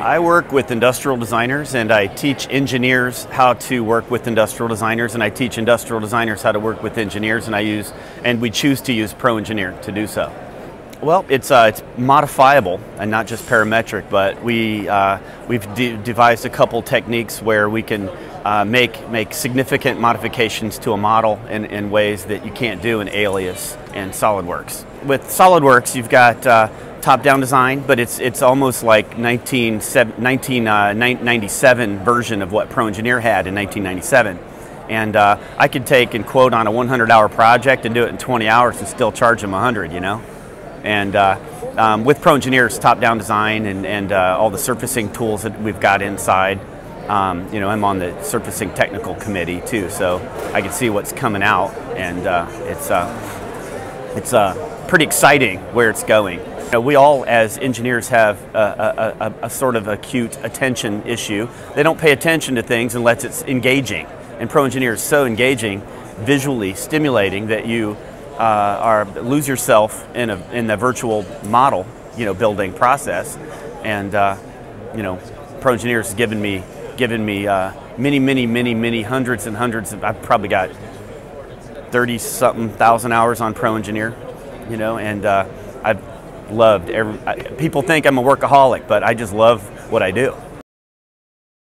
I work with industrial designers, and I teach engineers how to work with industrial designers, and I teach industrial designers how to work with engineers, and we choose to use Pro/ENGINEER to do so. Well, it's modifiable and not just parametric, but we've devised a couple techniques where we can make significant modifications to a model in ways that you can't do in Alias and SolidWorks. With SolidWorks, you've got top-down design, but it's almost like 1997 version of what Pro/ENGINEER had in 1997. And I could take and quote on a 100-hour project and do it in 20 hours and still charge them 100, you know? And with Pro/ENGINEER's top-down design and all the surfacing tools that we've got inside, you know, I'm on the surfacing technical committee too, so I can see what's coming out, and it's pretty exciting where it's going. You know, we all as engineers have a sort of acute attention issue. They don't pay attention to things unless it's engaging, and Pro/ENGINEER is so engaging, visually stimulating that you lose yourself in the virtual model, you know, building process. And you know, Pro/ENGINEER has given me many hundreds and hundreds of, I've probably got 30-something thousand hours on Pro/ENGINEER, you know, and I've loved people think I'm a workaholic, but I just love what I do.